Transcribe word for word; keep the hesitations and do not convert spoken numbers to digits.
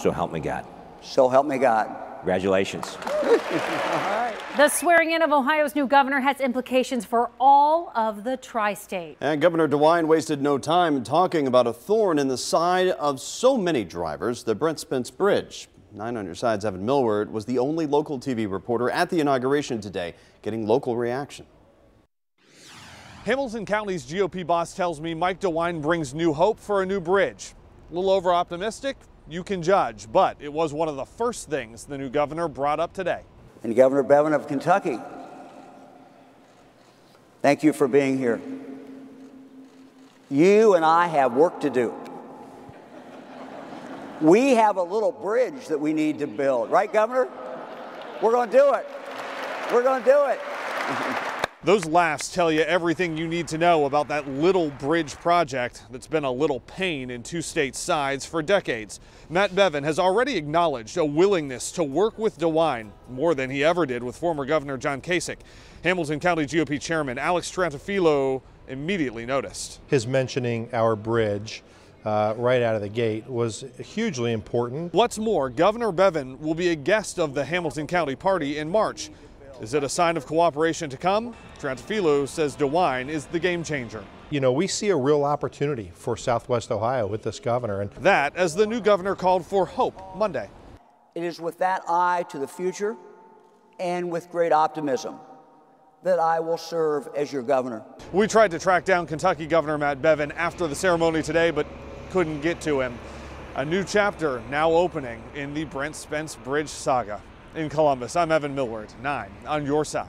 So help me God. So help me God. Congratulations. All right. The swearing in of Ohio's new governor has implications for all of the tri-state. And Governor DeWine wasted no time talking about a thorn in the side of so many drivers, the Brent Spence Bridge. Nine on Your Side's Evan Millward was the only local T V reporter at the inauguration today, getting local reaction. Hamilton County's G O P boss tells me Mike DeWine brings new hope for a new bridge. A little over-optimistic? You can judge, but it was one of the first things the new governor brought up today. And Governor Bevin of Kentucky, thank you for being here. You and I have work to do. We have a little bridge that we need to build. Right, Governor? We're going to do it. We're going to do it. Those laughs tell you everything you need to know about that little bridge project that's been a little pain in two states' sides for decades. Matt Bevin has already acknowledged a willingness to work with DeWine more than he ever did with former Governor John Kasich. Hamilton County G O P Chairman Alex Trantofilo immediately noticed. His mentioning our bridge Uh, right out of the gate was hugely important. What's more, Governor Bevin will be a guest of the Hamilton County Party in March. Is it a sign of cooperation to come? Trantofilo says DeWine is the game changer. You know, we see a real opportunity for Southwest Ohio with this governor. And that, as the new governor called for hope Monday. It is with that eye to the future and with great optimism that I will serve as your governor. We tried to track down Kentucky Governor Matt Bevin after the ceremony today, but couldn't get to him. A new chapter now opening in the Brent Spence Bridge saga. In Columbus, I'm Evan Millward, nine on Your Side.